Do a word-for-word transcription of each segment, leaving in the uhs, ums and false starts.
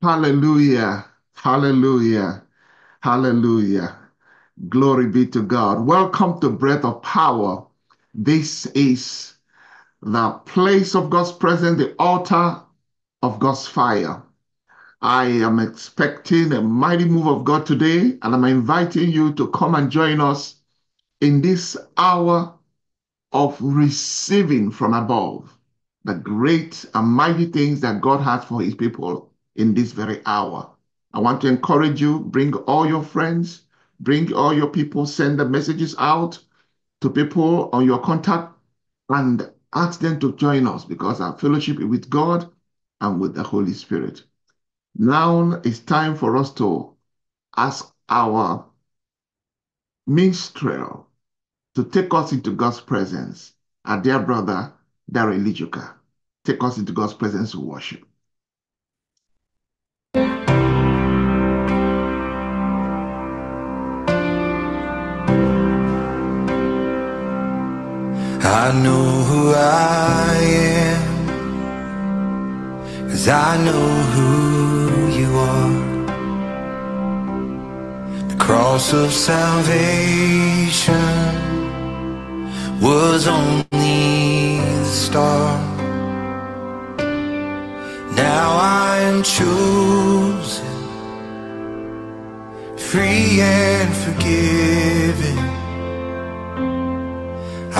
Hallelujah. Hallelujah. Hallelujah. Glory be to God. Welcome to Breath of Power. This is the place of God's presence, the altar of God's fire. I am expecting a mighty move of God today, and I'm inviting you to come and join us in this hour of receiving from above the great and mighty things that God has for his people in this very hour. I want to encourage you, bring all your friends, bring all your people, send the messages out to people on your contact and ask them to join us, because our fellowship is with God and with the Holy Spirit. Now it's time for us to ask our minstrel to take us into God's presence. Our dear brother, Daryl Ilejoka, take us into God's presence to worship. I know who I am, 'cause I know who you are. The cross of salvation was only the start. Now I am chosen, free and forgiven.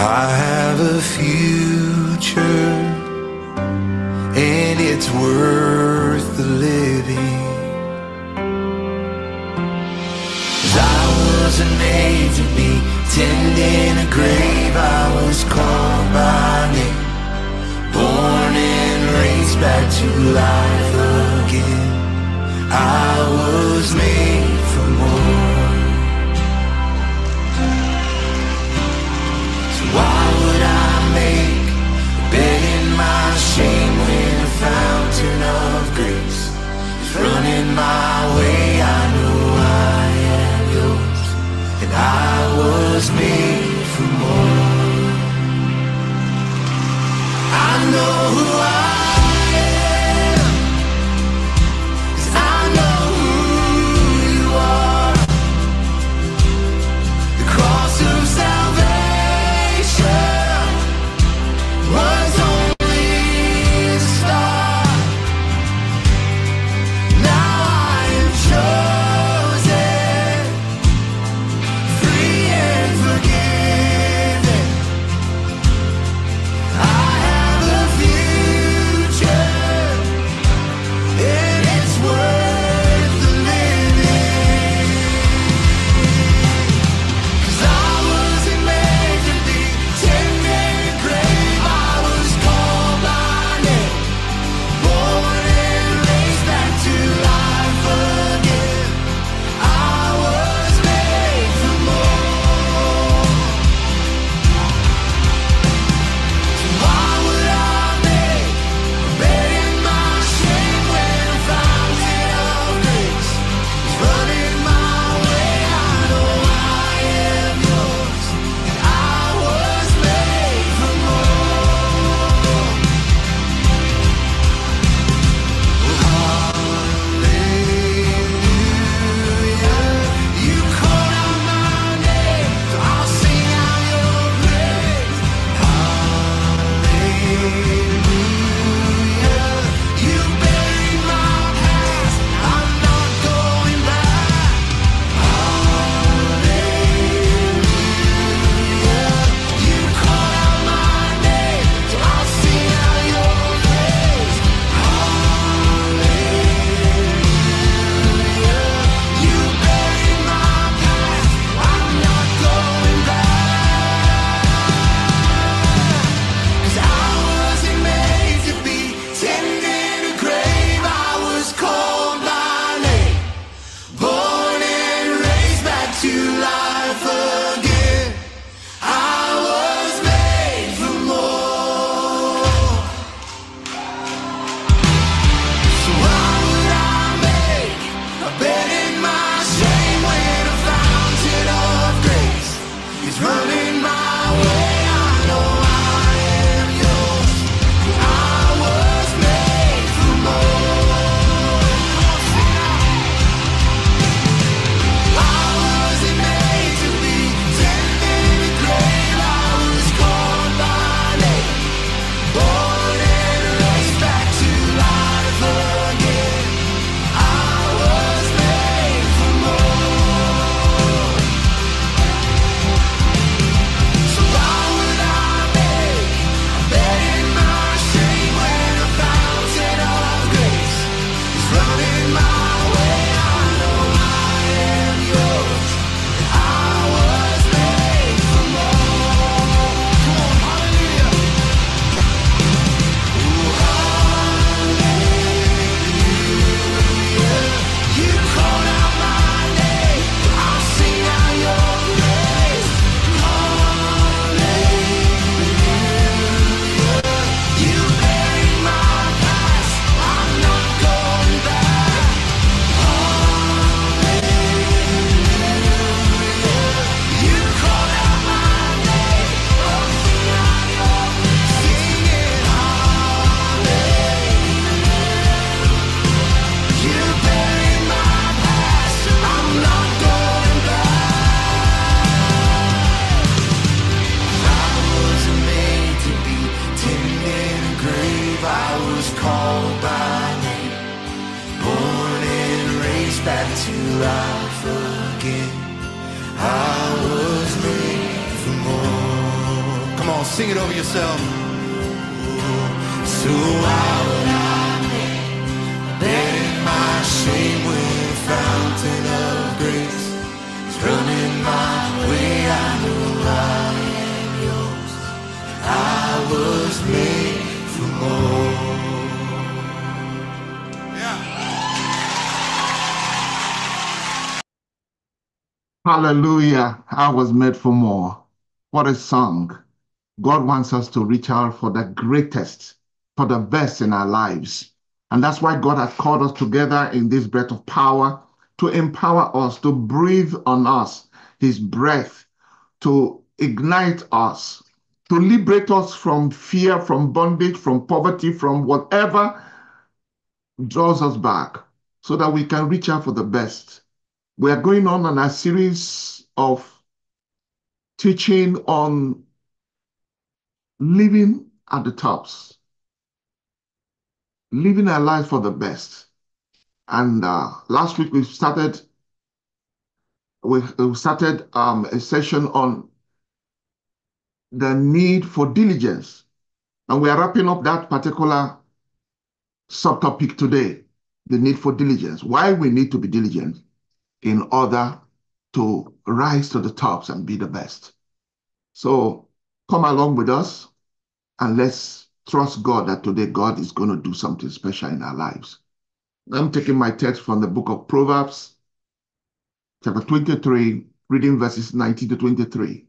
I have a future, and it's worth the living. 'Cause I wasn't made to be tended in a grave, I was called by name, born and raised back to life again. I was made for more. Why would I make a bed in my shame when a fountain of grace is running my way? I know I am yours, and I was made for more. I know who I am. Forget called by name, born and raised back to life again. I was made for more. Come on, sing it over yourself. So I would I make, bearing my shame with a fountain of grace. It's running my way, I know I am yours. I was made for more. Hallelujah, I was made for more. What a song. God wants us to reach out for the greatest, for the best in our lives. And that's why God has called us together in this breath of power to empower us, to breathe on us his breath, to ignite us, to liberate us from fear, from bondage, from poverty, from whatever draws us back, so that we can reach out for the best. We are going on in a series of teaching on living at the tops, living our life for the best. And uh, last week we started we started um, a session on the need for diligence, and we are wrapping up that particular subtopic today: the need for diligence. Why we need to be diligent in order to rise to the tops and be the best. So come along with us and let's trust God that today God is going to do something special in our lives. I'm taking my text from the book of Proverbs, chapter twenty-three, reading verses nineteen to twenty-three.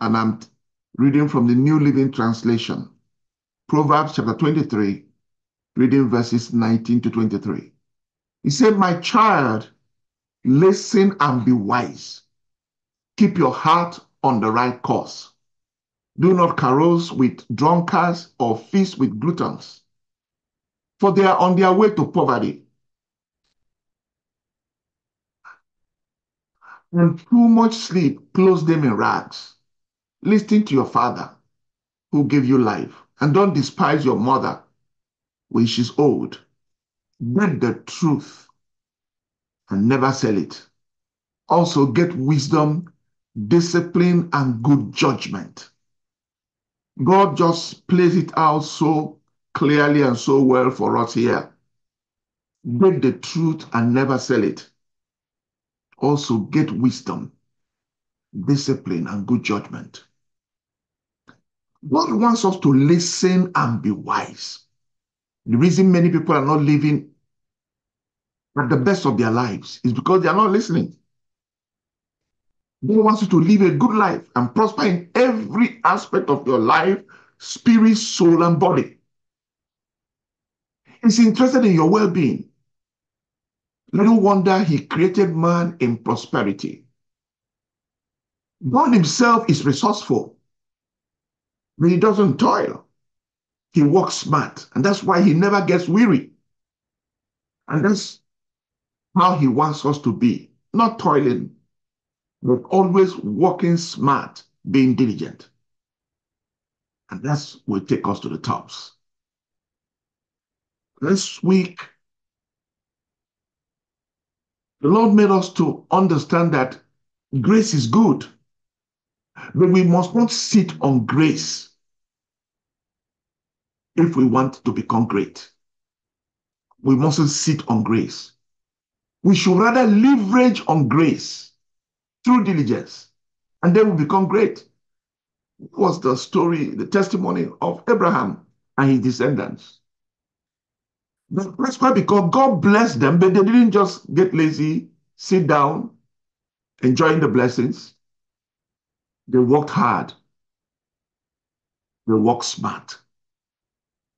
And I'm reading from the New Living Translation. Proverbs chapter twenty-three, reading verses nineteen to twenty-three. He said, "My child, listen and be wise. Keep your heart on the right course. Do not carouse with drunkards or feast with gluttons, for they are on their way to poverty, and too much sleep clothes them in rags. Listen to your father, who gave you life, and don't despise your mother when she's old. Get the truth and never sell it. Also get wisdom, discipline, and good judgment." God just plays it out so clearly and so well for us here. Get the truth and never sell it. Also get wisdom, discipline, and good judgment. God wants us to listen and be wise. The reason many people are not living at the best of their lives is because they are not listening. God wants you to live a good life and prosper in every aspect of your life, spirit, soul, and body. He's interested in your well-being. Little wonder he created man in prosperity. God himself is resourceful, but he doesn't toil. He works smart, and that's why he never gets weary. And that's how he wants us to be, not toiling, but always working smart, being diligent. And that will take us to the tops. This week, the Lord made us to understand that grace is good, but we must not sit on grace if we want to become great. We mustn't sit on grace. We should rather leverage on grace through diligence, and then we become great. It was the story, the testimony of Abraham and his descendants. That's why, because God blessed them, but they didn't just get lazy, sit down, enjoying the blessings. They worked hard. They worked smart.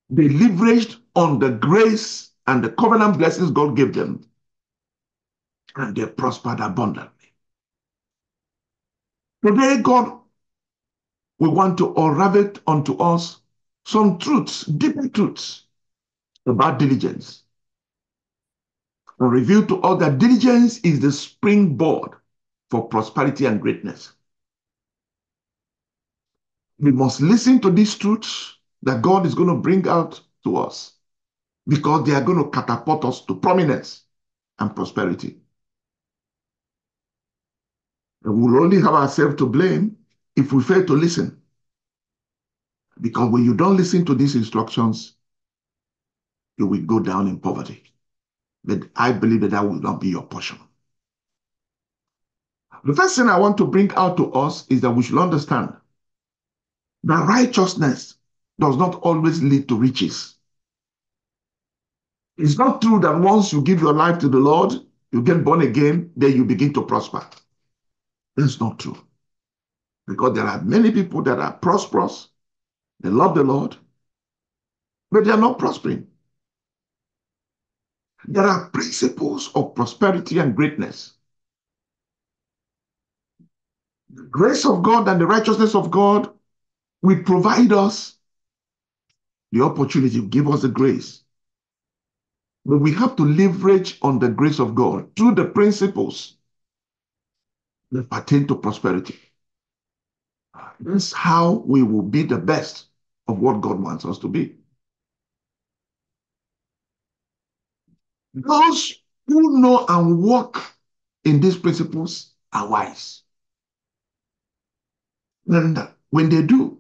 They leveraged on the grace and the covenant blessings God gave them, and they prospered abundantly. Today, God, we want to unravel unto us some truths, deeper truths about diligence, and reveal to us that diligence is the springboard for prosperity and greatness. We must listen to these truths that God is going to bring out to us because they are going to catapult us to prominence and prosperity. We will only have ourselves to blame if we fail to listen. Because when you don't listen to these instructions, you will go down in poverty. But I believe that that will not be your portion. The first thing I want to bring out to us is that we should understand that righteousness does not always lead to riches. It's not true that once you give your life to the Lord, you get born again, then you begin to prosper. That's not true. Because there are many people that are prosperous, they love the Lord, but they are not prospering. There are principles of prosperity and greatness. The grace of God and the righteousness of God will provide us the opportunity, give us the grace. But we have to leverage on the grace of God through the principles that pertain to prosperity. That's how we will be the best of what God wants us to be. Those who know and walk in these principles are wise. And when they do,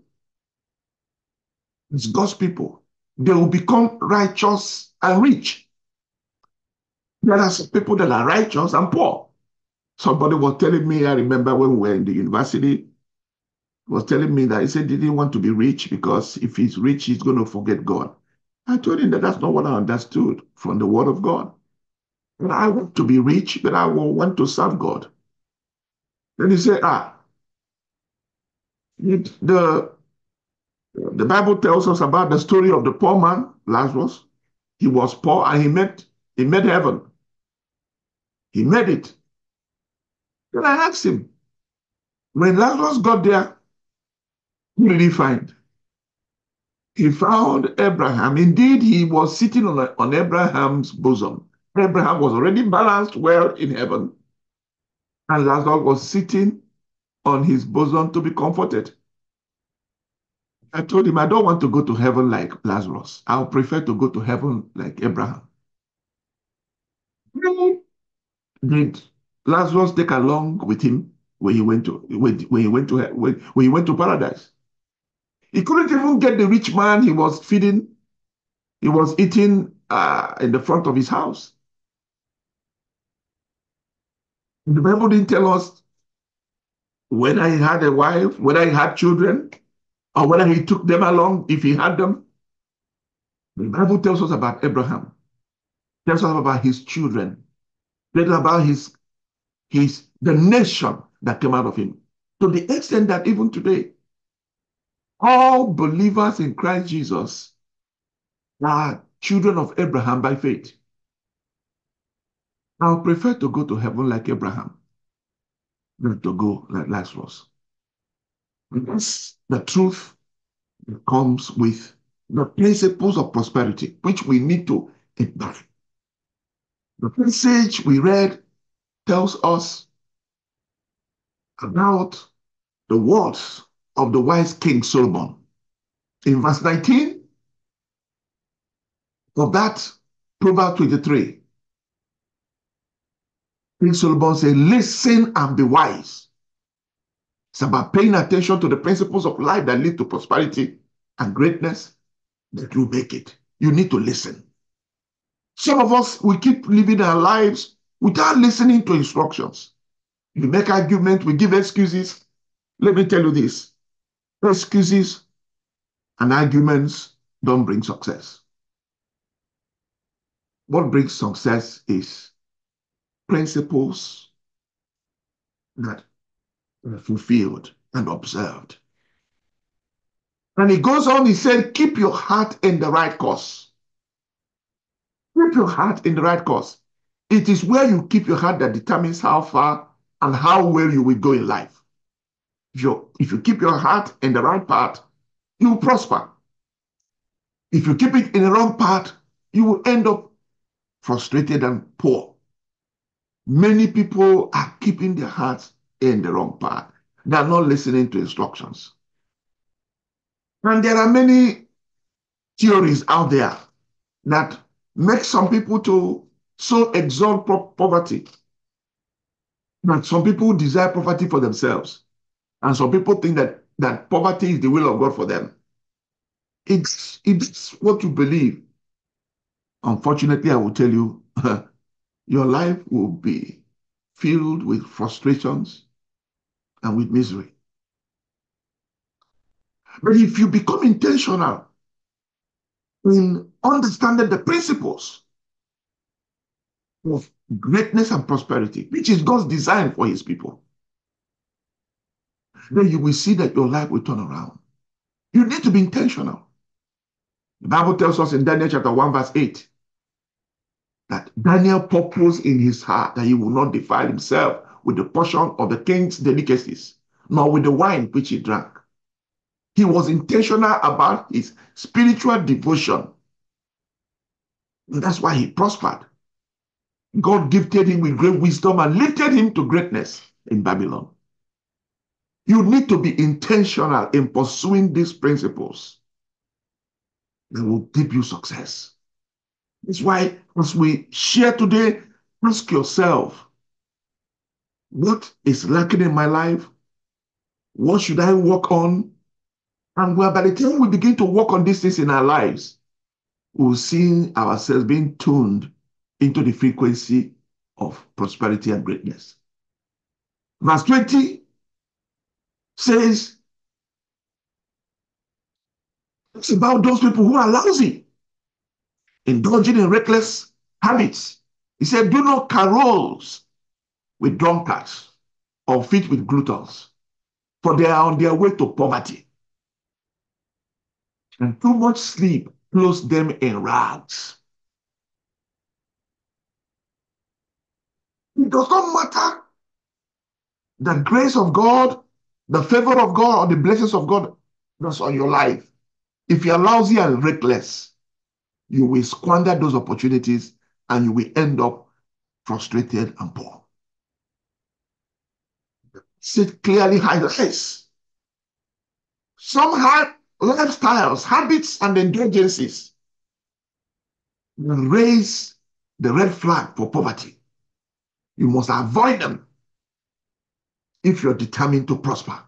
it's God's people, they will become righteous and rich. There are people that are righteous and poor. Somebody was telling me, I remember when we were in the university, was telling me that he said he didn't want to be rich because if he's rich, he's going to forget God. I told him that that's not what I understood from the Word of God. And I want to be rich, but I want to serve God. Then he said, ah, it, the, the Bible tells us about the story of the poor man, Lazarus. He was poor and he met, he met heaven. He made it. Then I asked him, when Lazarus got there, who did he find? He found Abraham. Indeed, he was sitting on, on Abraham's bosom. Abraham was already balanced well in heaven. And Lazarus was sitting on his bosom to be comforted. I told him, I don't want to go to heaven like Lazarus. I would prefer to go to heaven like Abraham. Did Lazarus take along with him when he went to when, when he went to when, when he went to paradise? He couldn't even get the rich man he was feeding. He was eating uh, in the front of his house. The Bible didn't tell us whether he had a wife, whether he had children, or whether he took them along if he had them. The Bible tells us about Abraham. It tells us about his children. It tells us about his his the nation that came out of him. To the extent that even today, all believers in Christ Jesus are children of Abraham by faith. I would prefer to go to heaven like Abraham than to go like Lazarus. And that's the truth that comes with the principles of prosperity, which we need to embody. The passage we read tells us about the words of the wise King Solomon. In verse nineteen of that Proverbs twenty-three, King Solomon said, listen and be wise. It's about paying attention to the principles of life that lead to prosperity and greatness that you make it. You need to listen. Some of us, we keep living our lives without listening to instructions. We make arguments, we give excuses. Let me tell you this. Excuses and arguments don't bring success. What brings success is principles that are fulfilled and observed. And he goes on, he said, keep your heart in the right course. Keep your heart in the right course. It is where you keep your heart that determines how far and how well you will go in life. If you, if you keep your heart in the right path, you will prosper. If you keep it in the wrong path, you will end up frustrated and poor. Many people are keeping their hearts in the wrong path. They are not listening to instructions. And there are many theories out there that make some people to so exalt poverty that some people desire poverty for themselves, and some people think that that poverty is the will of God for them. It's it's what you believe. Unfortunately, I will tell you, your life will be filled with frustrations and with misery. But if you become intentional in understanding the principles of greatness and prosperity, which is God's design for his people, then you will see that your life will turn around. You need to be intentional. The Bible tells us in Daniel chapter one, verse eight, that Daniel purposed in his heart that he will not defile himself with the portion of the king's delicacies, nor with the wine which he drank. He was intentional about his spiritual devotion. And that's why he prospered. God gifted him with great wisdom and lifted him to greatness in Babylon. You need to be intentional in pursuing these principles that will give you success. That's why, as we share today, ask yourself, what is lacking in my life? What should I work on? And well, by the time we begin to work on these things in our lives, we'll see ourselves being tuned into the frequency of prosperity and greatness. Verse twenty says, it's about those people who are lousy, indulging in reckless habits. He said, do not carouse with drunkards or feast with gluttons, for they are on their way to poverty. And too much sleep clothes them in rags. It does not matter the grace of God, the favor of God, or the blessings of God that's on your life. If you're lousy and reckless, you will squander those opportunities and you will end up frustrated and poor. It clearly highlights some hard lifestyles, habits, and indulgences will raise the red flag for poverty. You must avoid them if you're determined to prosper.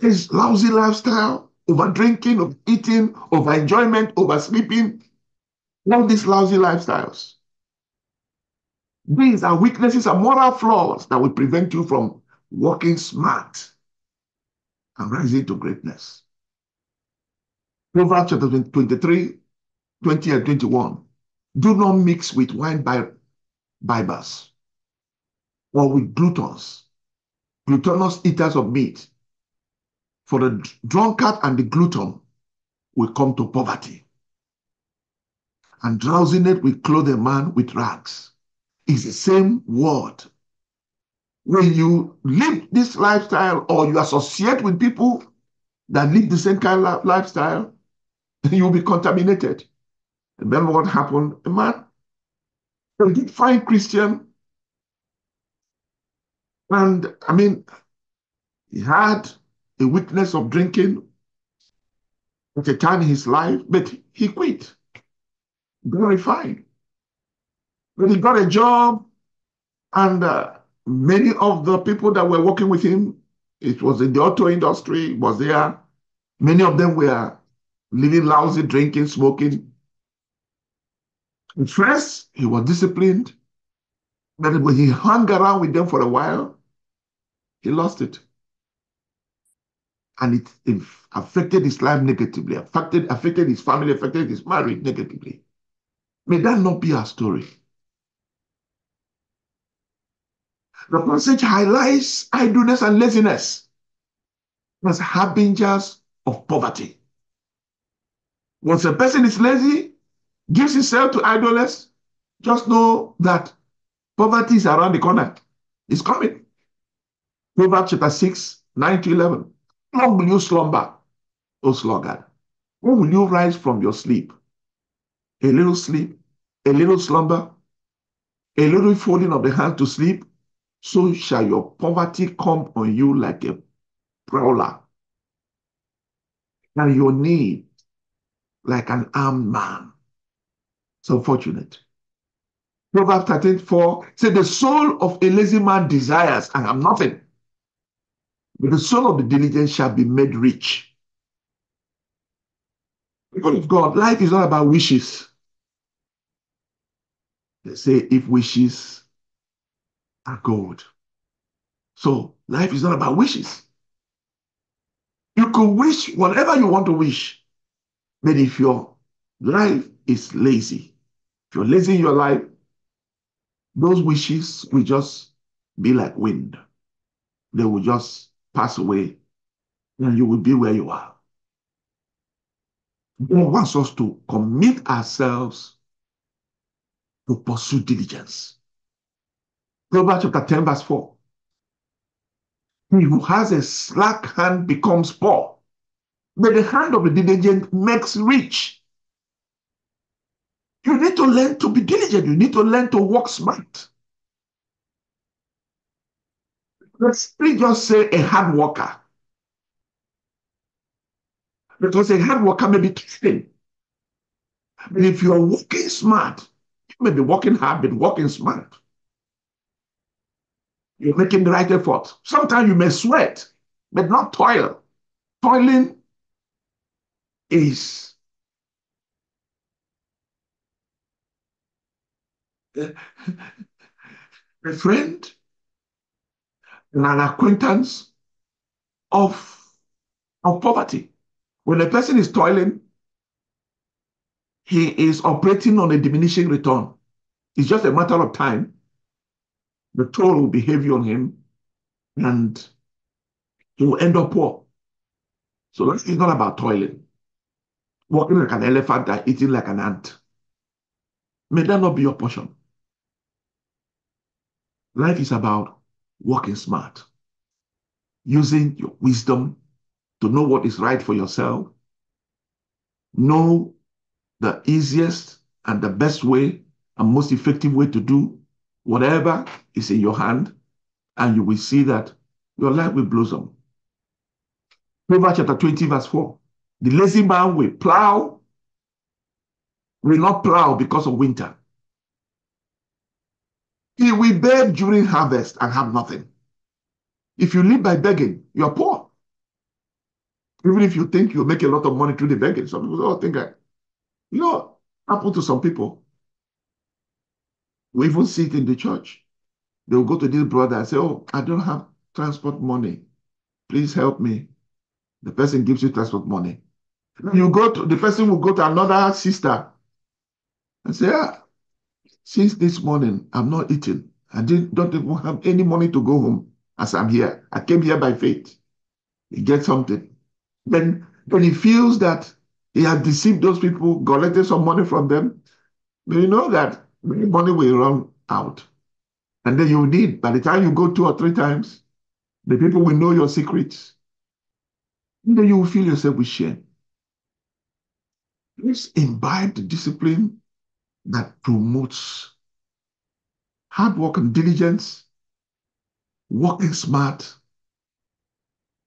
This lousy lifestyle, over drinking, over eating, over enjoyment, over sleeping, all these lousy lifestyles. These are weaknesses and moral flaws that will prevent you from working smart and rising to greatness. Proverbs chapter twenty-three, twenty and twenty-one. Do not mix with wine bibbers or with gluttons, gluttonous eaters of meat. For the drunkard and the glutton will come to poverty. And drowsiness will clothe a man with rags. It's the same word. When you live this lifestyle or you associate with people that live the same kind of lifestyle, you'll be contaminated. Remember what happened? A man who did find Christian, and I mean, he had a weakness of drinking at a time in his life, but he quit. Very fine. But he got a job, and uh, many of the people that were working with him, it was in the auto industry, was there. Many of them were living lousy, drinking, smoking. At first, he was disciplined, but when he hung around with them for a while, he lost it. And it, it affected his life negatively, affected, affected his family, affected his marriage negatively. May that not be our story. The passage highlights idleness and laziness as harbingers of poverty. Once a person is lazy, gives himself to idleness, just know that poverty is around the corner. It's coming. Proverbs chapter six, nine to eleven. How long will you slumber, O sluggard? When will you rise from your sleep? A little sleep, a little slumber, a little folding of the hand to sleep, so shall your poverty come on you like a prowler, and your need like an armed man. So fortunate. Proverbs thirteen four says, the soul of a lazy man desires and have nothing, but the soul of the diligent shall be made rich. People of God, life is not about wishes. They say if wishes are gold. So life is not about wishes. You could wish whatever you want to wish. But if your life is lazy, if you're lazy in your life, those wishes will just be like wind. They will just pass away and you will be where you are. God wants us to commit ourselves to pursue diligence. Proverbs chapter ten verse four. He who has a slack hand becomes poor, but the hand of the diligent makes rich. You need to learn to be diligent. You need to learn to work smart. Let's please just say a hard worker. Because a hard worker may be testing. But if you are working smart, you may be working hard, but working smart. You're making the right effort. Sometimes you may sweat, but not toil. Toiling is a friend and an acquaintance of, of poverty. When a person is toiling, he is operating on a diminishing return. It's just a matter of time. The toll will be heavy on him, and he will end up poor. So it's not about toiling. Walking like an elephant and eating like an ant. May that not be your portion. Life is about working smart. Using your wisdom to know what is right for yourself. Know the easiest and the best way and most effective way to do whatever is in your hand, and you will see that your life will blossom. Proverbs chapter twenty, verse four. The lazy man will plow, will not plow because of winter. He will beg during harvest and have nothing. If you live by begging, you are poor. Even if you think you make a lot of money through the begging, some people don't think that. You know, happened to some people. We even see it in the church. They will go to this brother and say, oh, I don't have transport money. Please help me. The person gives you transport money. Mm-hmm. You go to, the person will go to another sister and say, ah, since this morning, I'm not eating. I didn't, don't even have any money to go home as I'm here. I came here by faith. He gets something. Then, then he feels that he has deceived those people, collected some money from them. But you know that money will run out. And then you need, by the time you go two or three times, the people will know your secrets. And then you will fill yourself with shame. Please imbibe the discipline that promotes hard work and diligence, working smart,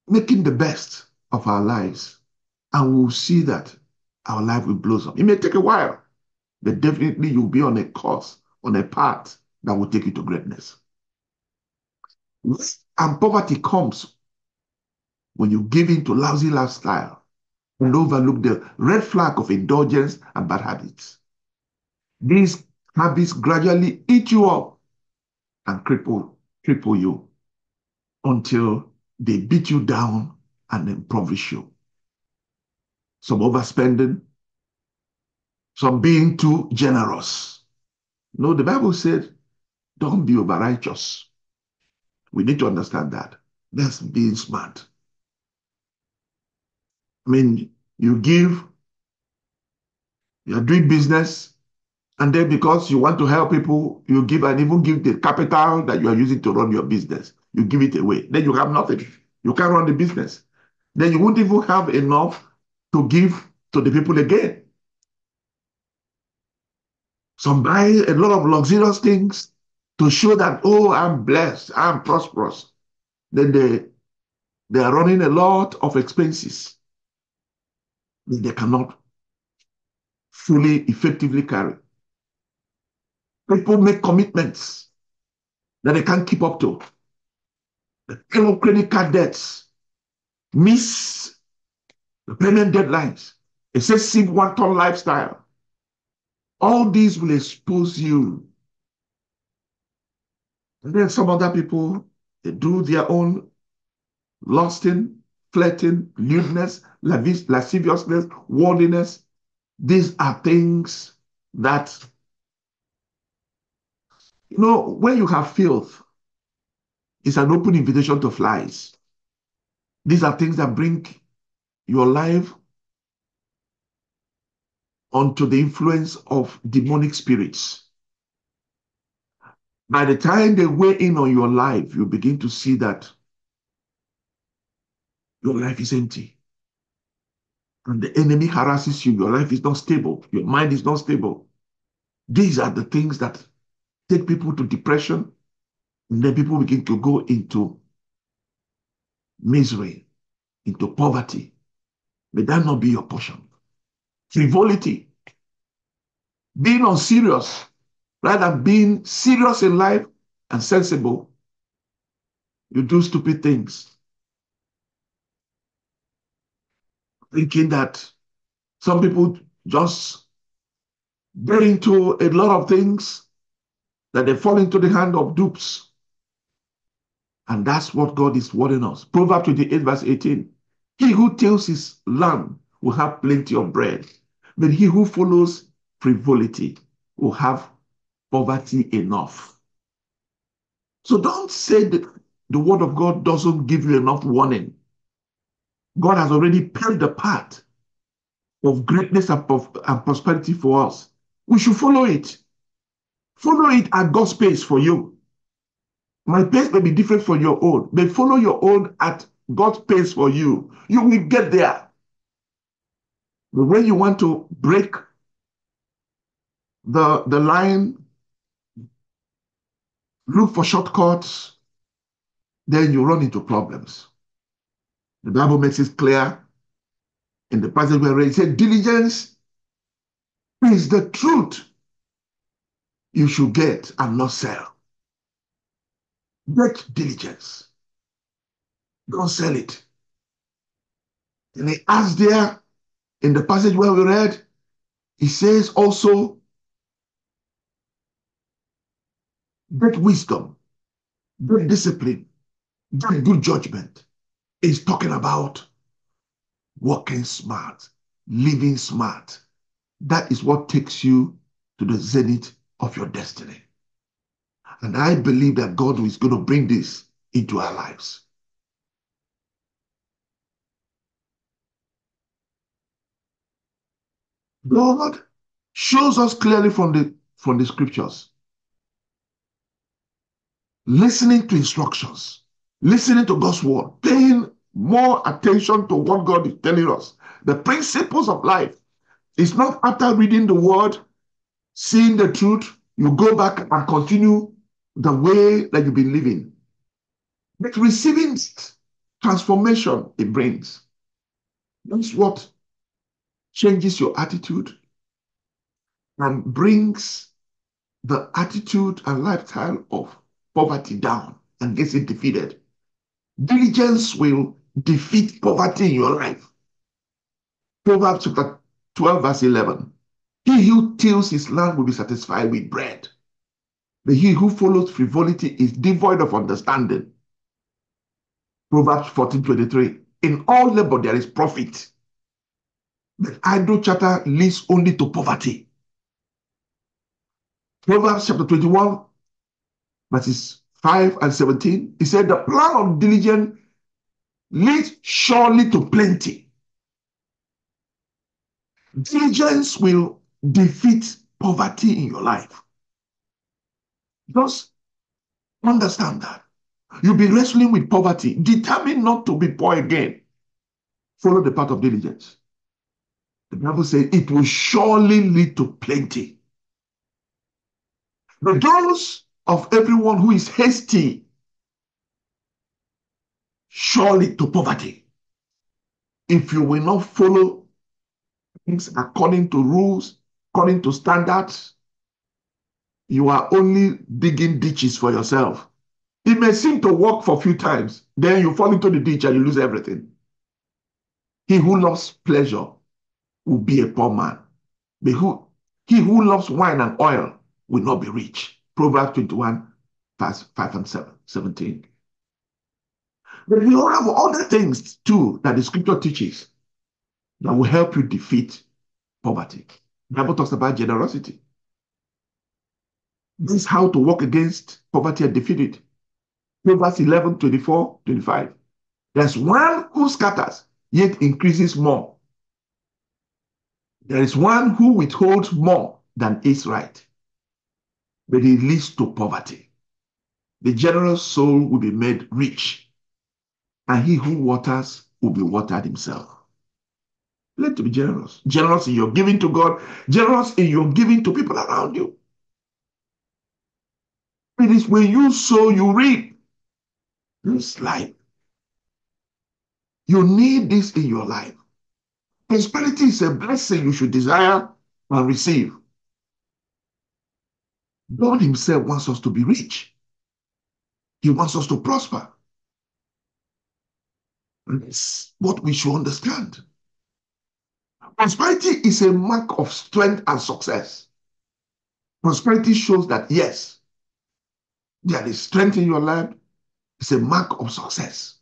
making the best of our lives. And we'll see that our life will blossom. It may take a while. But definitely you'll be on a course, on a path that will take you to greatness. And poverty comes when you give in to lousy lifestyle and overlook the red flag of indulgence and bad habits. These habits gradually eat you up and cripple, cripple you until they beat you down and impoverish you. Some overspending, some being too generous. No, the Bible said, don't be over-righteous. We need to understand that. That's being smart. I mean, you give, you're doing business, and then because you want to help people, you give and even give the capital that you are using to run your business. You give it away. Then you have nothing. You can't run the business. Then you won't even have enough to give to the people again. Some buy a lot of luxurious things to show that, oh, I'm blessed, I'm prosperous. Then they, they are running a lot of expenses. They cannot fully, effectively carry. People make commitments that they can't keep up to. The kind of credit card debts, miss the payment deadlines, excessive one-ton lifestyle. All these will expose you. And then some other people, they do their own lusting, flirting, lewdness, lasciviousness, worldliness. These are things that, you know, when you have filth, it's an open invitation to flies. These are things that bring your life onto the influence of demonic spirits. By the time they weigh in on your life, you begin to see that your life is empty. And the enemy harasses you. Your life is not stable. Your mind is not stable. These are the things that take people to depression. And then people begin to go into misery, into poverty. May that not be your portion. Frivolity, being unserious, rather than being serious in life and sensible, you do stupid things. Thinking that some people just get into a lot of things that they fall into the hand of dupes. And that's what God is warning us. Proverbs twenty-eight verse eighteen. He who tills his land will have plenty of bread, but he who follows frivolity will have poverty enough. So don't say that the word of God doesn't give you enough warning. God has already paved the path of greatness and prosperity for us. We should follow it. Follow it at God's pace for you. My pace may be different from your own, but follow your own at God's pace for you. You will get there. But when you want to break the, the line, look for shortcuts, then you run into problems. The Bible makes it clear in the passage where it said, diligence is the truth you should get and not sell. Get diligence. Don't sell it. And he asked there, in the passage where we read, he says also, get wisdom, get discipline, get good judgment. He's talking about working smart, living smart. That is what takes you to the zenith of your destiny. And I believe that God is going to bring this into our lives. God shows us clearly from the, from the scriptures. Listening to instructions, listening to God's word, paying more attention to what God is telling us. The principles of life. It's not after reading the word, seeing the truth, you go back and continue the way that you've been living. But receiving transformation it brings. That's what changes your attitude and brings the attitude and lifestyle of poverty down and gets it defeated. Diligence will defeat poverty in your life. Proverbs twelve verse eleven. He who tills his land will be satisfied with bread, but he who follows frivolity is devoid of understanding. Proverbs fourteen twenty-three. In all labor there is profit, but idle chatter leads only to poverty. Proverbs chapter twenty-one, verses five and seventeen, he said, the plan of diligence leads surely to plenty. Diligence will defeat poverty in your life. Just understand that. You'll be wrestling with poverty, determined not to be poor again. Follow the path of diligence. The Bible says it will surely lead to plenty. The doors of everyone who is hasty surely to poverty. If you will not follow things according to rules according to standards, you are only digging ditches for yourself. It may seem to work for a few times, then you fall into the ditch and you lose everything. He who loves pleasure will be a poor man. But who, he who loves wine and oil will not be rich. Proverbs twenty-one, verse five and seventeen. But we all have other things too that the scripture teaches that will help you defeat poverty. The Bible talks about generosity. This is how to walk against poverty and defeat it. Proverbs eleven, twenty-four, twenty-five. There's one who scatters, yet increases more. There is one who withholds more than is right, but it leads to poverty. The generous soul will be made rich, and he who waters will be watered himself. Learn to be generous. Generous in your giving to God, generous in your giving to people around you. It is when you sow, you reap. This life. You need this in your life. Prosperity is a blessing you should desire and receive. God himself wants us to be rich. He wants us to prosper. And that's what we should understand. Prosperity is a mark of strength and success. Prosperity shows that, yes, there is strength in your life. It's a mark of success.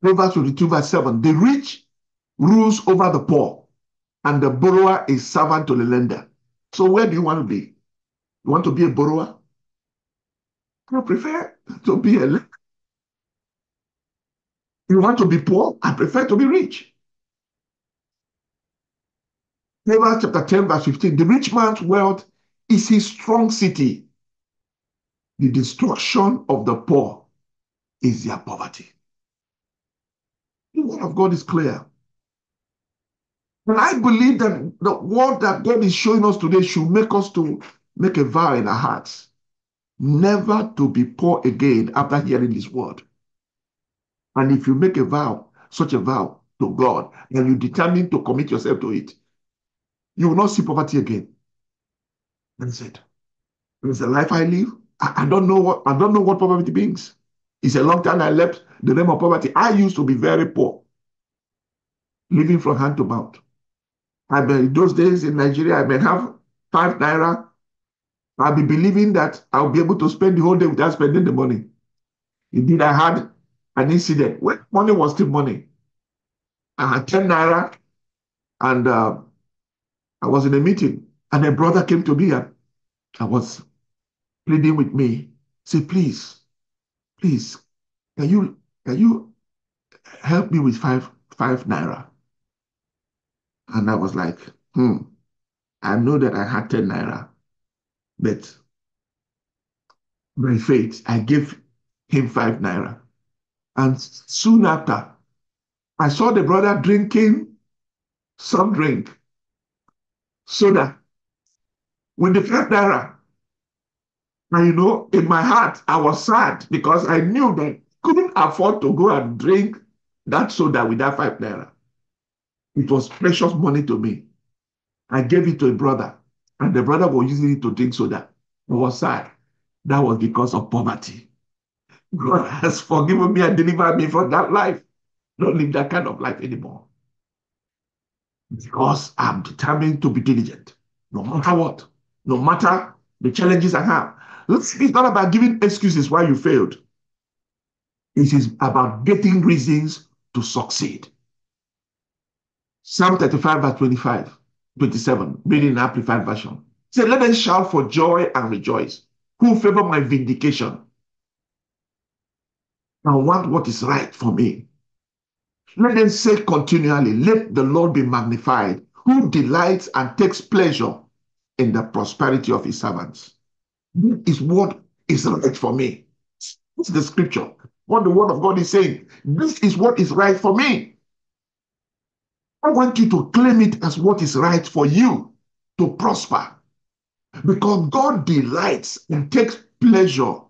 Proverbs twenty-two, verse seven. The rich rules over the poor, and the borrower is servant to the lender. So where do you want to be? You want to be a borrower? I prefer to be a lender. You want to be poor? I prefer to be rich. Proverbs chapter ten, verse fifteen. The rich man's wealth is his strong city. The destruction of the poor is their poverty. The word of God is clear. And I believe that the word that God is showing us today should make us to make a vow in our hearts, never to be poor again after hearing this word. And if you make a vow, such a vow to God, and you determine to commit yourself to it, you will not see poverty again. That's it. It's the life I live. I don't know what I don't know what poverty means. It's a long time I left the realm of poverty. I used to be very poor, living from hand to mouth. I mean, those days in Nigeria, I may have five naira. I'll be believing that I'll be able to spend the whole day without spending the money. Indeed, I had an incident when money was still money. I had ten naira, and uh, I was in a meeting, and a brother came to me, and I was pleading with me, say, please, please, can you can you help me with five five naira? And I was like, hmm, I know that I had ten naira, but by faith I gave him five naira. And soon after, I saw the brother drinking some drink, soda, with the five naira. And you know, in my heart, I was sad because I knew that I couldn't afford to go and drink that soda with that five naira. It was precious money to me. I gave it to a brother, and the brother was using it to drink soda. I was sad. That was because of poverty. God has forgiven me and delivered me from that life. Don't live that kind of life anymore. Because I'm determined to be diligent, no matter what, no matter the challenges I have. It's not about giving excuses why you failed. It is about getting reasons to succeed. Psalm thirty-five, verse twenty-five, twenty-seven, reading the Amplified Version. Say, let them shout for joy and rejoice, who favor my vindication and want what is right for me. Let them say continually, let the Lord be magnified, who delights and takes pleasure in the prosperity of his servants. This is what is right for me. This is the scripture. What the word of God is saying. This is what is right for me. I want you to claim it as what is right for you to prosper. Because God delights and takes pleasure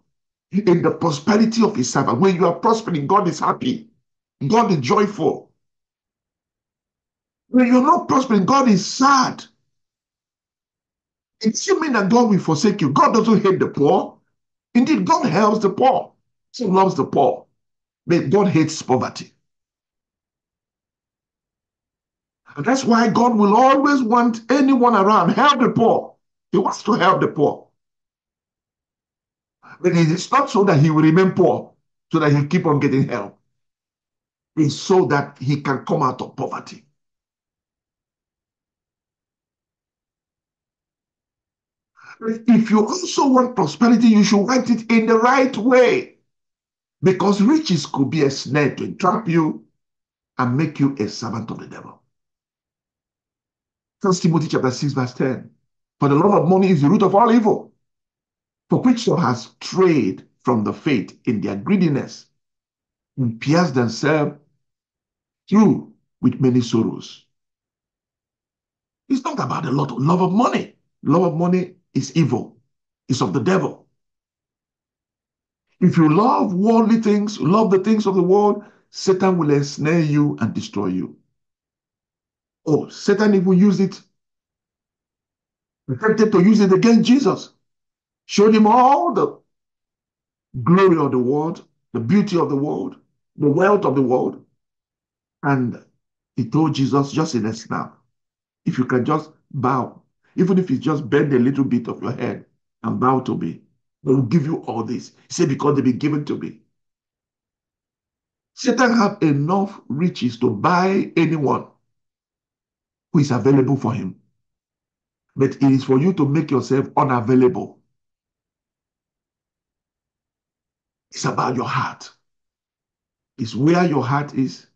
in the prosperity of his servant. When you are prospering, God is happy. God is joyful. You're not prospering. God is sad. It doesn't mean that God will forsake you. God doesn't hate the poor. Indeed, God helps the poor. He loves the poor. But God hates poverty. And that's why God will always want anyone around. Help the poor. He wants to help the poor. But it's not so that he will remain poor, so that he'll keep on getting help. It's so that he can come out of poverty. If you also want prosperity, you should want it in the right way, because riches could be a snare to entrap you and make you a servant of the devil. First Timothy chapter six verse ten. For the love of money is the root of all evil, for which some have strayed from the faith in their greediness and pierced themselves through with many sorrows. It's not about a lot of love of money. Love of money is evil. It's of the devil. If you love worldly things, love the things of the world, Satan will ensnare you and destroy you. Oh, Satan even used it, attempted to use it against Jesus. Showed him all the glory of the world, the beauty of the world, the wealth of the world. And he told Jesus just in a snap, if you can just bow, even if you just bend a little bit of your head and bow to me, I will give you all this. He said, because they've been given to me. Satan had enough riches to buy anyone who is available for him. But it is for you to make yourself unavailable. It's about your heart. It's where your heart is,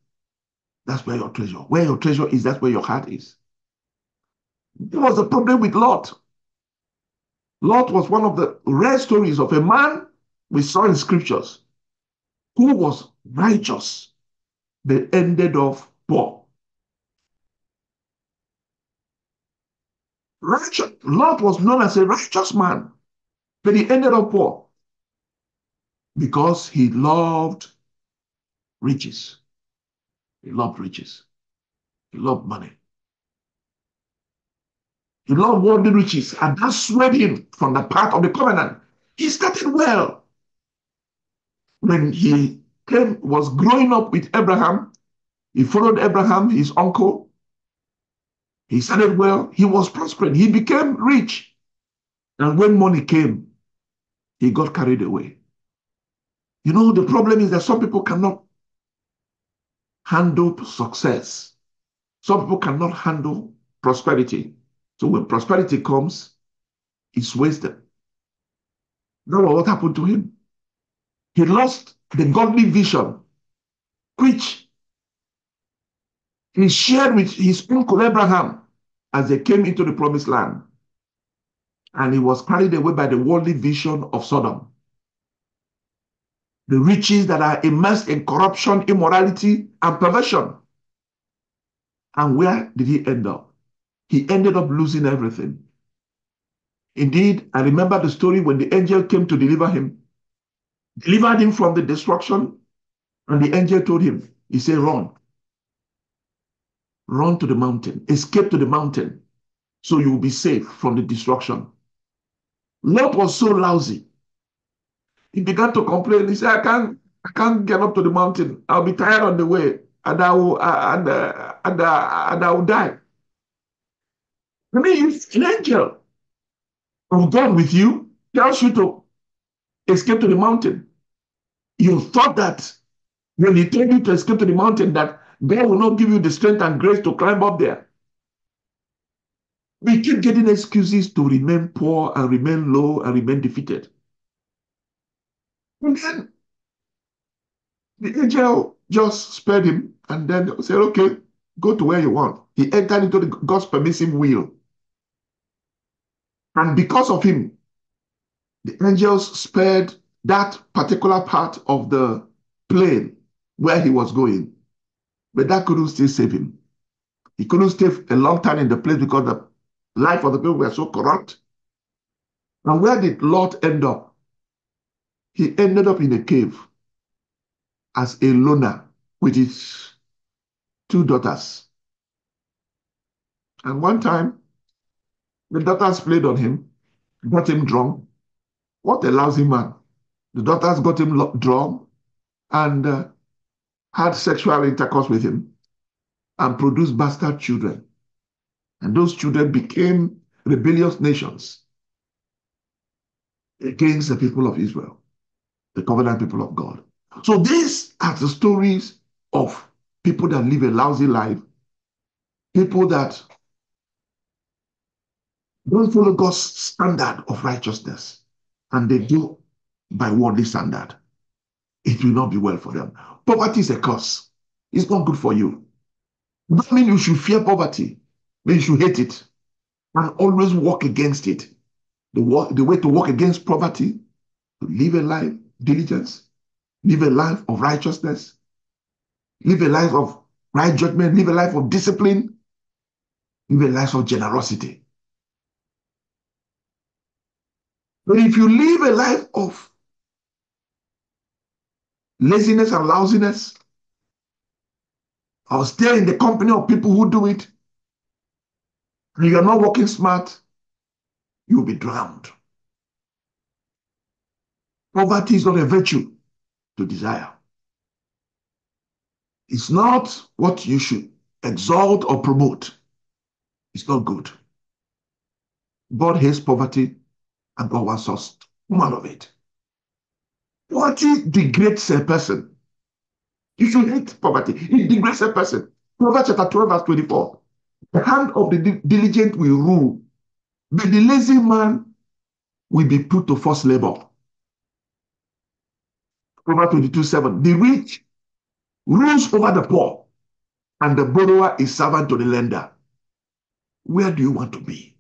that's where your treasure. Where your treasure is, that's where your heart is. It was the problem with Lot. Lot was one of the rare stories of a man we saw in scriptures who was righteous but ended up poor. Righteous. Lot was known as a righteous man, but he ended up poor because he loved riches. He loved riches. He loved money. He loved worldly riches, and that swayed him from the path of the covenant. He started well. When he came, was growing up with Abraham, he followed Abraham, his uncle. He started well. He was prospering. He became rich. And when money came, he got carried away. You know, the problem is that some people cannot handle success. Some people cannot handle prosperity. So when prosperity comes, it's wasted. That's what happened to him. He lost the godly vision, which he shared with his uncle Abraham as they came into the promised land. And he was carried away by the worldly vision of Sodom. The riches that are immersed in corruption, immorality, and perversion. And where did he end up? He ended up losing everything. Indeed, I remember the story when the angel came to deliver him, delivered him from the destruction, and the angel told him, he said, run. Run to the mountain. Escape to the mountain so you will be safe from the destruction. Lot was so lousy. He began to complain. He said, I can't, I can't get up to the mountain. I'll be tired on the way, and I will, and, uh, and, uh, and I will die. I mean, if an angel of God with you tells you to escape to the mountain, you thought that when he told you to escape to the mountain, that God will not give you the strength and grace to climb up there. We keep getting excuses to remain poor and remain low and remain defeated. And then the angel just spared him and then said, okay, go to where you want. He entered into the God's permissive will. And because of him, the angels spared that particular part of the plane where he was going. But that couldn't still save him. He couldn't stay a long time in the place because the life of the people were so corrupt. And where did Lot end up? He ended up in a cave as a loner with his two daughters. And one time, the daughters played on him, got him drunk. What a lousy man. The daughters got him drunk and uh, had sexual intercourse with him and produced bastard children. And those children became rebellious nations against the people of Israel, the covenant people of God. So these are the stories of people that live a lousy life, people that don't follow God's standard of righteousness, and they do by worldly standard. It will not be well for them. Poverty is a curse. It's not good for you. That means you should fear poverty. But you should hate it and always walk against it. The, walk, the way to walk against poverty, to live a life of diligence, live a life of righteousness, live a life of right judgment, live a life of discipline, live a life of generosity. But if you live a life of laziness and lousiness, or stay in the company of people who do it, and you are not working smart, you will be drowned. Poverty is not a virtue to desire. It's not what you should exalt or promote. It's not good. God hates poverty, and God wants us to come out of it. Poverty degrades a person. You should hate poverty. It degrades a person. Proverbs chapter twelve, verse twenty-four. The hand of the diligent will rule, but the lazy man will be put to forced labor. Proverbs twenty-two, seven. The rich rules over the poor, and the borrower is servant to the lender. Where do you want to be?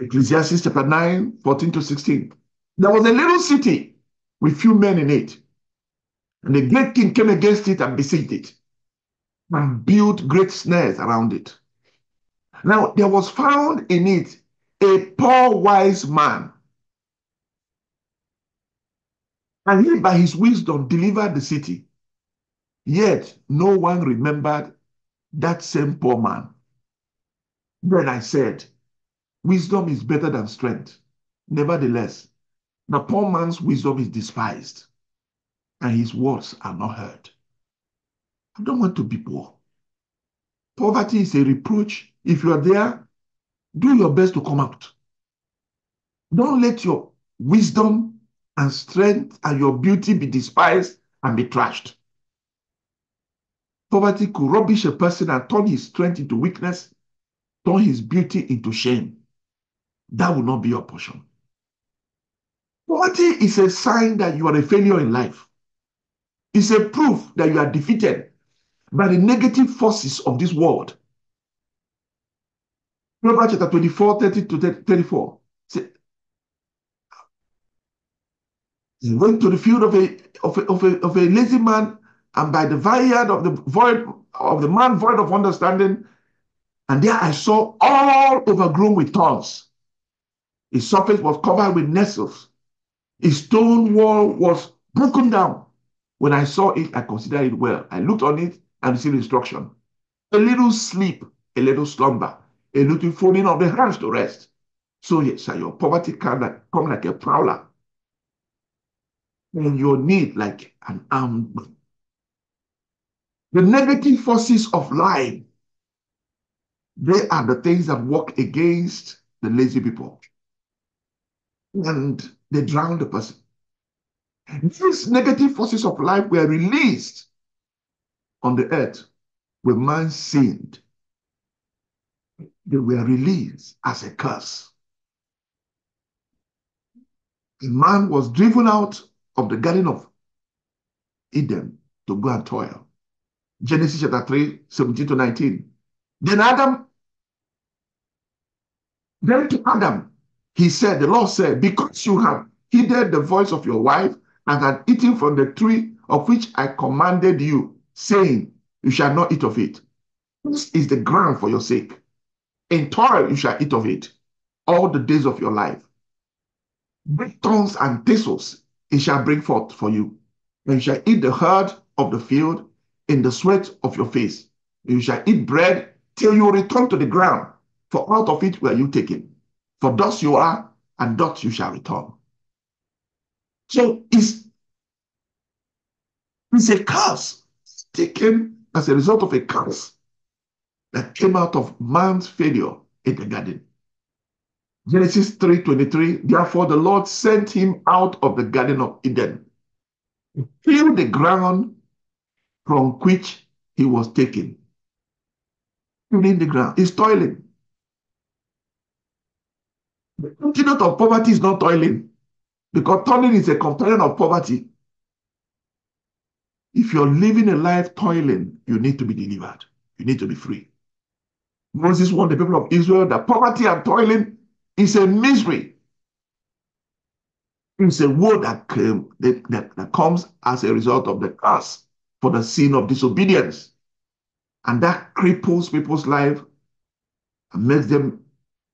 Ecclesiastes chapter nine, fourteen to sixteen. There was a little city with few men in it, and the great king came against it and besieged it, and built great snares around it. Now there was found in it a poor wise man, and he by his wisdom delivered the city. Yet no one remembered that same poor man. Then I said, wisdom is better than strength. Nevertheless, the poor man's wisdom is despised, and his words are not heard. I don't want to be poor. Poverty is a reproach. If you are there, do your best to come out. Don't let your wisdom and strength and your beauty be despised and be trashed. Poverty could rubbish a person and turn his strength into weakness, turn his beauty into shame. That will not be your portion. Poverty is a sign that you are a failure in life. It's a proof that you are defeated by the negative forces of this world. Proverbs chapter twenty-four, thirty to thirty-four. He went to the field of a, of, a, of, a, of a lazy man, and by the vineyard of the void of the man void of understanding, and there I saw all overgrown with thorns. His surface was covered with nettles. His stone wall was broken down. When I saw it, I considered it well. I looked on it and received instruction. A little sleep, a little slumber, a little folding of the hands to rest. So yes, shall your poverty come like a prowler, and your need like an armed man. The negative forces of life, they are the things that work against the lazy people, and they drown the person. These negative forces of life were released on the earth when man sinned. They were released as a curse. The man was driven out of the Garden of Eden to go and toil. Genesis chapter three, seventeen to nineteen. Then Adam, then to Adam, he said, the Lord said, because you have heeded the voice of your wife and had eaten from the tree of which I commanded you, saying, you shall not eat of it. This is the ground for your sake. In toil you shall eat of it all the days of your life. Big thorns and thistles it shall bring forth for you. And you shall eat the herd of the field in the sweat of your face. You shall eat bread till you return to the ground, for out of it were you taken. For thus you are, and thus you shall return. So it's, it's a curse taken as a result of a curse that came out of man's failure in the garden. Genesis three twenty-three, therefore the Lord sent him out of the Garden of Eden to till the ground from which he was taken. Tilling the ground is toiling. The continent of poverty is not toiling, because toiling is a component of poverty. If you're living a life toiling, you need to be delivered. You need to be free. Moses warned the people of Israel that poverty and toiling is a misery. It's a woe that, came, that, that, that comes as a result of the curse for the sin of disobedience. And that cripples people's life and makes them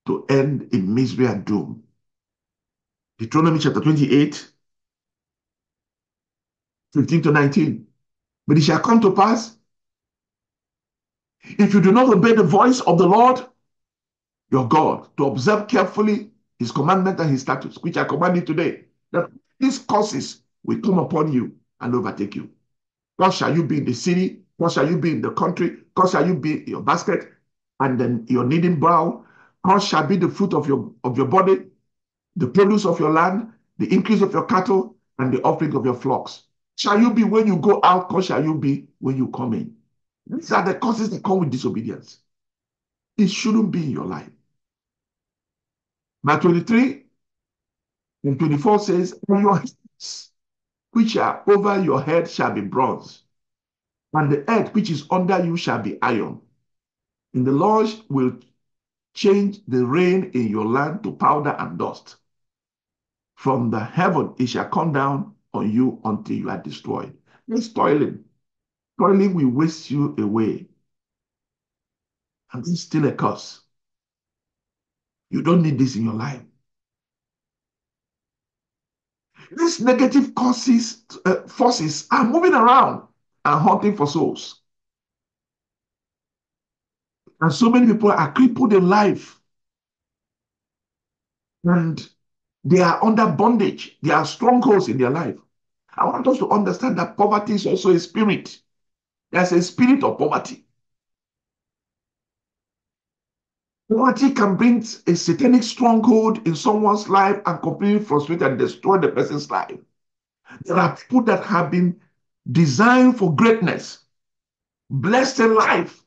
to end in misery and doom. Deuteronomy chapter twenty-eight, fifteen to nineteen. But it shall come to pass, if you do not obey the voice of the Lord your God, to observe carefully his commandment and his statutes, which I command you today, that these curses will come upon you and overtake you. Cursed shall you be in the city, cursed shall you be in the country, cursed shall you be in your basket and then your kneading bowl, cursed shall be the fruit of your, of your body, the produce of your land, the increase of your cattle, and the offering of your flocks. Shall you be when you go out, cursed shall you be when you come in. These are the curses that come with disobedience. It shouldn't be in your life. Matthew twenty-three and twenty-four says, and your heads which are over your head shall be bronze, and the earth which is under you shall be iron. And the Lord will change the rain in your land to powder and dust. From the heaven it shall come down on you until you are destroyed. It's toiling. Toiling will waste you away. And it's still a curse. You don't need this in your life. These negative causes, uh, forces are moving around and hunting for souls. And so many people are crippled in life. And they are under bondage. They are strongholds in their life. I want us to understand that poverty is also a spirit. There's a spirit of poverty. Poverty can bring a satanic stronghold in someone's life and completely frustrate and destroy the person's life. There are people that have been designed for greatness, blessed in life,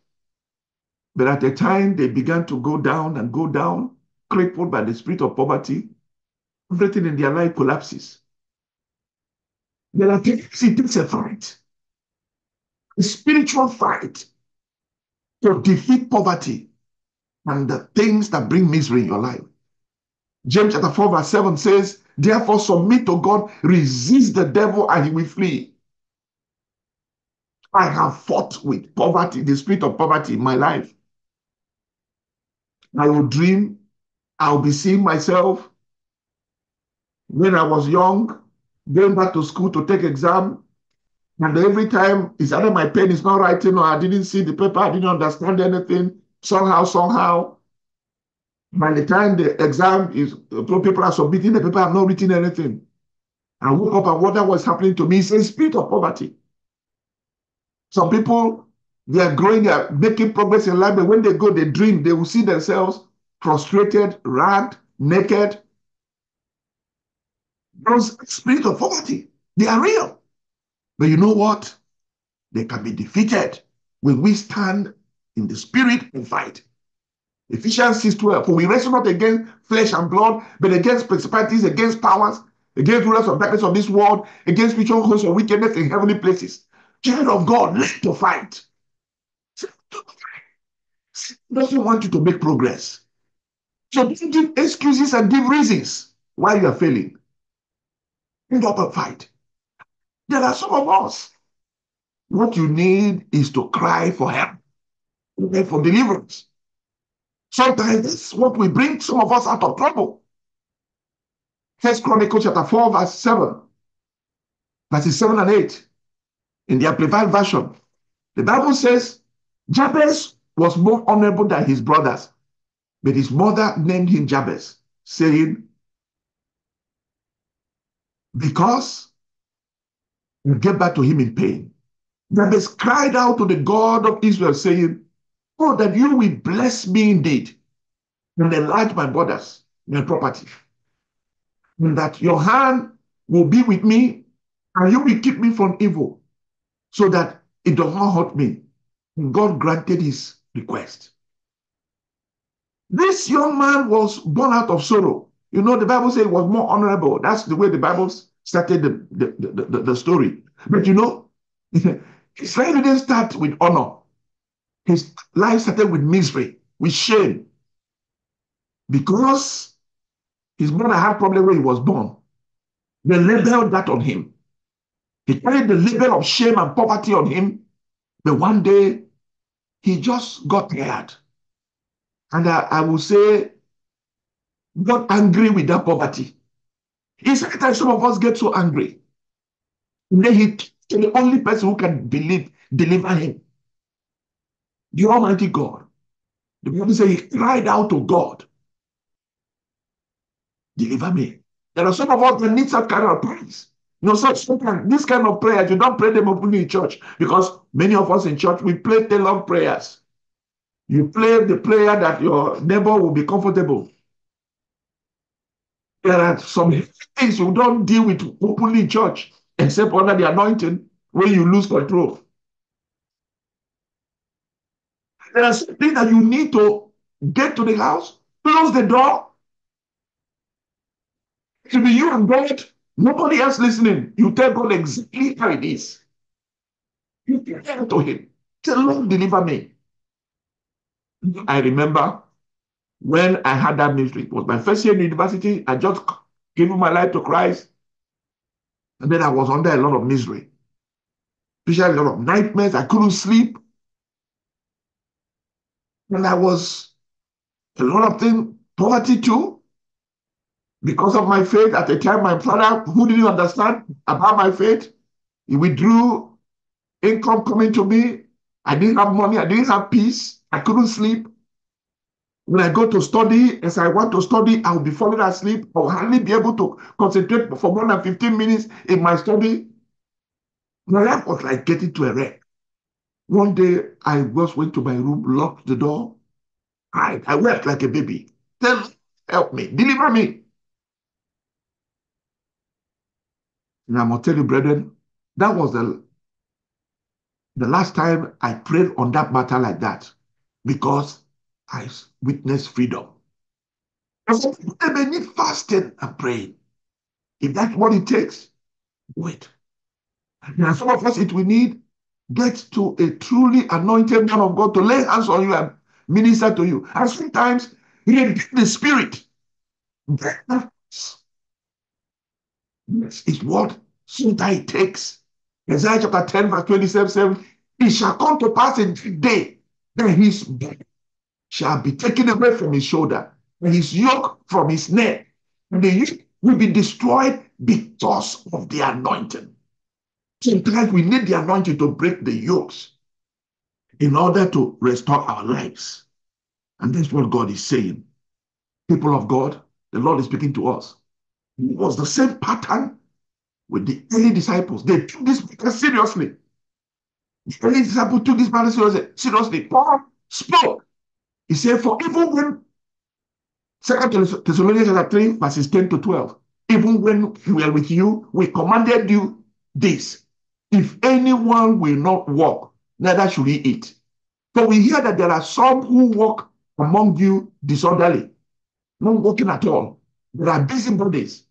but at the time they began to go down and go down, crippled by the spirit of poverty, everything in their life collapses. There are times it takes a fight, a spiritual fight to defeat poverty and the things that bring misery in your life. James chapter four verse seven says, therefore submit to God, resist the devil and he will flee. I have fought with poverty, the spirit of poverty in my life. I will dream, I will be seeing myself when I was young, going back to school to take exam, and every time it's either my pen is not writing or I didn't see the paper, I didn't understand anything. Somehow, somehow, by the time the exam is, people are submitting the paper, I've not written anything. I woke up and wonder what's happening to me. It's a spirit of poverty. Some people, they are growing, they are making progress in life, but when they go, they dream, they will see themselves frustrated, ragged, naked. Those spirits of poverty, they are real. But you know what? They can be defeated when we stand in the spirit and fight. Ephesians six twelve, for we wrestle not against flesh and blood, but against principalities, against powers, against rulers of darkness of this world, against spiritual hosts of wickedness in heavenly places. Child of God, learn to fight. Doesn't want you to make progress. So don't give excuses and give reasons why you are failing. End up and fight. There are some of us. What you need is to cry for help. For deliverance. Sometimes that's what will bring some of us out of trouble. First Chronicles chapter four, verse seven, verses seven and eight, in the Amplified Version, the Bible says, Jabez was more honorable than his brothers. But his mother named him Jabez, saying, because you gave back to him in pain. Jabez cried out to the God of Israel, saying, oh, that you will bless me indeed, and enlarge my borders, my property, and that your hand will be with me, and you will keep me from evil, so that it does not hurt me. And God granted his request. This young man was born out of sorrow. You know, the Bible says it was more honorable. That's the way the Bible started the, the, the, the, the story. But you know, Israel didn't start with honor. His life started with misery, with shame. Because his mother had probably where he was born. They labeled that on him. He carried the label of shame and poverty on him. But one day, he just got tired. And I, I will say, got angry with that poverty. It's like that some of us get so angry. And then he, the only person who can believe, deliver him. The Almighty God. The Bible says he cried out to God. Deliver me. There are some of us that need such kind of prayers. You know, such this kind of prayers, you don't pray them openly in church, because many of us in church, we pray the long prayers. You pray the prayer that your neighbor will be comfortable. There are some things you don't deal with openly in church, except under the anointing, where you lose control. There are things that you need to get to the house, close the door. It should be you and God, nobody else listening. You tell God exactly how it is. You tell to him, say, Lord, deliver me. I remember when I had that ministry. It was my first year in university. I just gave my life to Christ. And then I was under a lot of misery. Especially a lot of nightmares. I couldn't sleep. And I was a lot of things, poverty too. Because of my faith, at the time, my father, who didn't understand about my faith, he withdrew income coming to me. I didn't have money. I didn't have peace. I couldn't sleep. When I go to study, as I want to study, I'll be falling asleep. I'll hardly be able to concentrate for more than fifteen minutes in my study. My life was like getting to a wreck. One day, I just went to my room, locked the door, cried. I wept like a baby. Tell, help me, deliver me. And I must tell you, brethren, that was the, the last time I prayed on that matter like that, because I witnessed freedom. So they may need fasting and praying. If that's what it takes, do it. And some of us, it will need get to a truly anointed man of God to lay hands on you and minister to you. And sometimes you need the Spirit. Yes, it's what sometimes it takes. Isaiah chapter ten, verse twenty-seven, it shall come to pass in the day that his back shall be taken away from his shoulder, and his yoke from his neck, and the yoke will be destroyed because of the anointing. Sometimes we need the anointing to break the yokes in order to restore our lives. And that's what God is saying. People of God, the Lord is speaking to us. It was the same pattern with the early disciples. They took this matter seriously. The early disciples took this matter seriously. Seriously, Paul spoke. He said, for even when, Second Thessalonians three, verses ten to twelve, even when we were with you, we commanded you this, if anyone will not walk, neither should he eat. For we hear that there are some who walk among you disorderly, not walking at all. There are busybodies,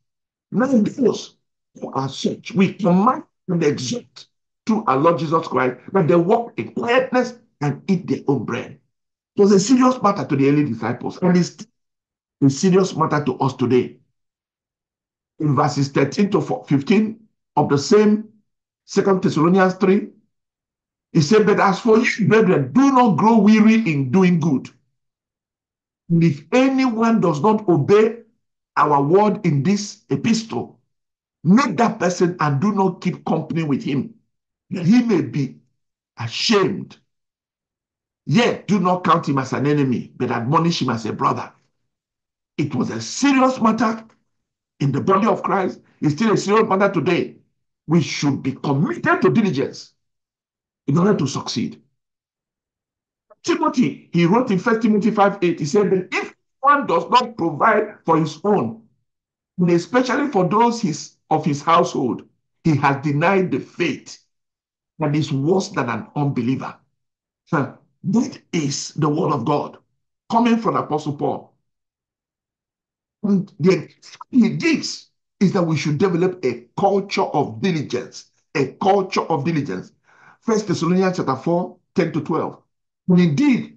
not those who are such. We command and exhort to our Lord Jesus Christ that they walk in quietness and eat their own bread. It was a serious matter to the early disciples, and it's a serious matter to us today. In verses thirteen to fifteen of the same Second Thessalonians three, he said, but as for you, brethren, do not grow weary in doing good. And if anyone does not obey our word in this epistle, meet that person and do not keep company with him, that he may be ashamed. Yet do not count him as an enemy, but admonish him as a brother. It was a serious matter in the body of Christ. It's still a serious matter today. We should be committed to diligence in order to succeed. Timothy, he wrote in First Timothy five eight, he said that if one does not provide for his own, and especially for those his, of his household, he has denied the faith and is worse than an unbeliever. So that is the word of God coming from Apostle Paul. And the he gives is that we should develop a culture of diligence, a culture of diligence. First Thessalonians chapter four, ten to twelve. And indeed,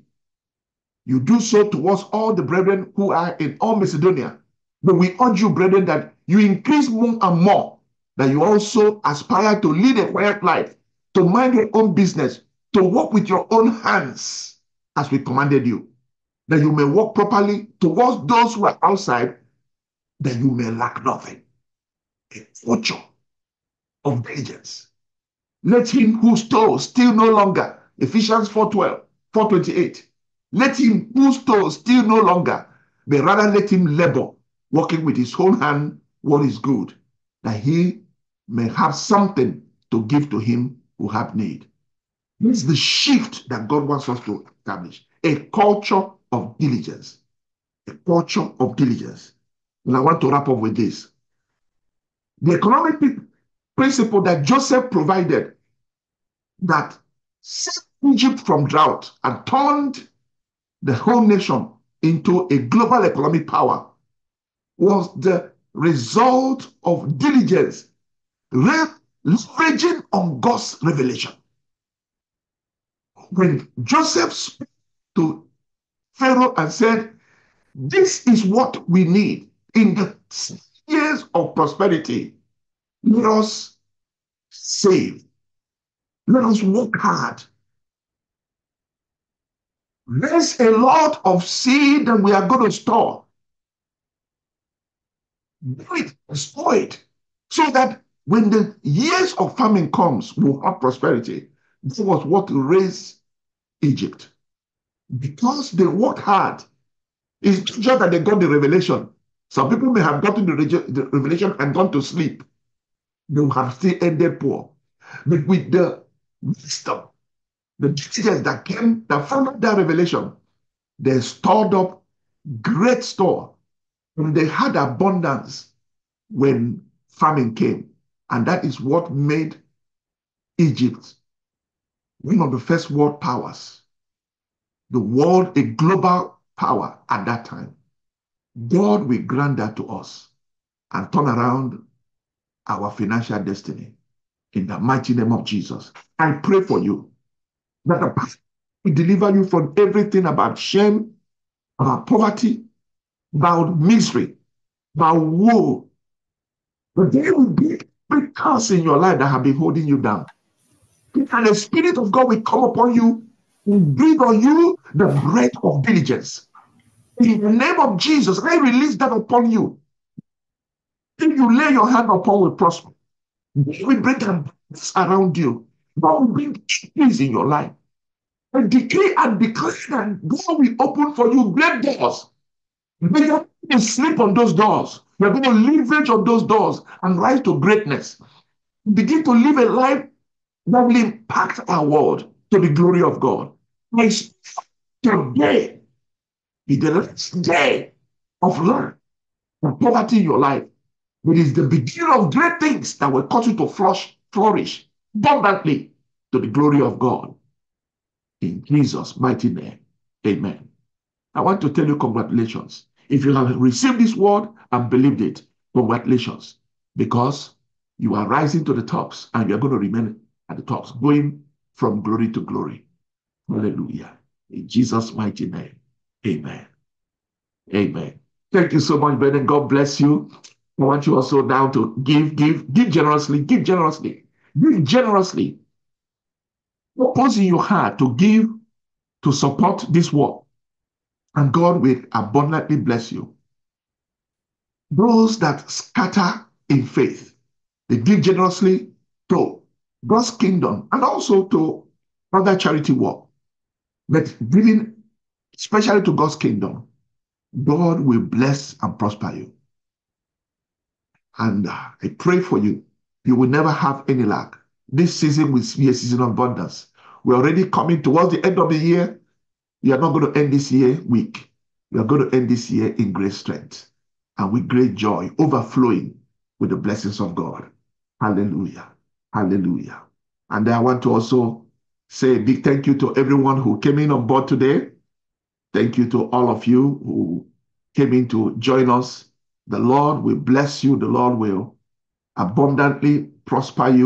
you do so towards all the brethren who are in all Macedonia. But we urge you, brethren, that you increase more and more, that you also aspire to lead a quiet life, to mind your own business, to work with your own hands, as we commanded you, that you may walk properly towards those who are outside, that you may lack nothing. A culture of diligence. Let him who stole steal no longer. Ephesians four twelve, four twenty-eight. Let him who stole steal no longer, but rather let him labor, working with his own hand what is good, that he may have something to give to him who have need. This is the shift that God wants us to establish. A culture of diligence. A culture of diligence. And I want to wrap up with this. The economic principle that Joseph provided that saved Egypt from drought and turned the whole nation into a global economic power was the result of diligence, leveraging on God's revelation. When Joseph spoke to Pharaoh and said, this is what we need in the years of prosperity, let us save, let us work hard, there's a lot of seed that we are going to store, do it, store it, so that when the years of famine comes, we'll have prosperity. This was what raised Egypt. Because they worked hard, it's just that they got the revelation. Some people may have gotten the, the revelation and gone to sleep. They will have still ended poor. But with the wisdom, the diligence that came, that followed that revelation, they stored up great store. And they had abundance when famine came. And that is what made Egypt one of the first world powers, the world a global power at that time. God will grant that to us and turn around our financial destiny in the mighty name of Jesus. I pray for you that the Pastor will deliver you from everything about shame, about poverty, about misery, about woe. But there will be big curse in your life that have been holding you down. And the Spirit of God will come upon you and breathe on you the breath of diligence. In the name of Jesus, I release that upon you. If you lay your hand upon, will prosper. We bring abundance around you. God will bring peace in your life. And decree and declare that God will open for you great doors. But you're going to sleep on those doors. You're going to leverage on those doors and rise to greatness. Begin to live a life that will impact our world to the glory of God. Today is the last day of life and poverty in your life. It is the beginning of great things that will cause you to flourish, flourish abundantly to the glory of God. In Jesus' mighty name, amen. I want to tell you congratulations. If you have received this word and believed it, congratulations, because you are rising to the tops and you are going to remain at the tops, going from glory to glory. Hallelujah. In Jesus' mighty name. Amen. Amen. Thank you so much, brethren. God bless you. I want you also now to give, give, give generously, give generously, give generously. Purpose in your heart to give, to support this work. And God will abundantly bless you. Those that scatter in faith, they give generously to God's kingdom and also to other charity work. But breathing, especially to God's kingdom, God will bless and prosper you. And I pray for you. You will never have any lack. This season will be a season of abundance. We're already coming towards the end of the year. You are not going to end this year weak. You are going to end this year in great strength and with great joy, overflowing with the blessings of God. Hallelujah. Hallelujah. And I want to also say a big thank you to everyone who came in on board today. Thank you to all of you who came in to join us. The Lord will bless you. The Lord will abundantly prosper you.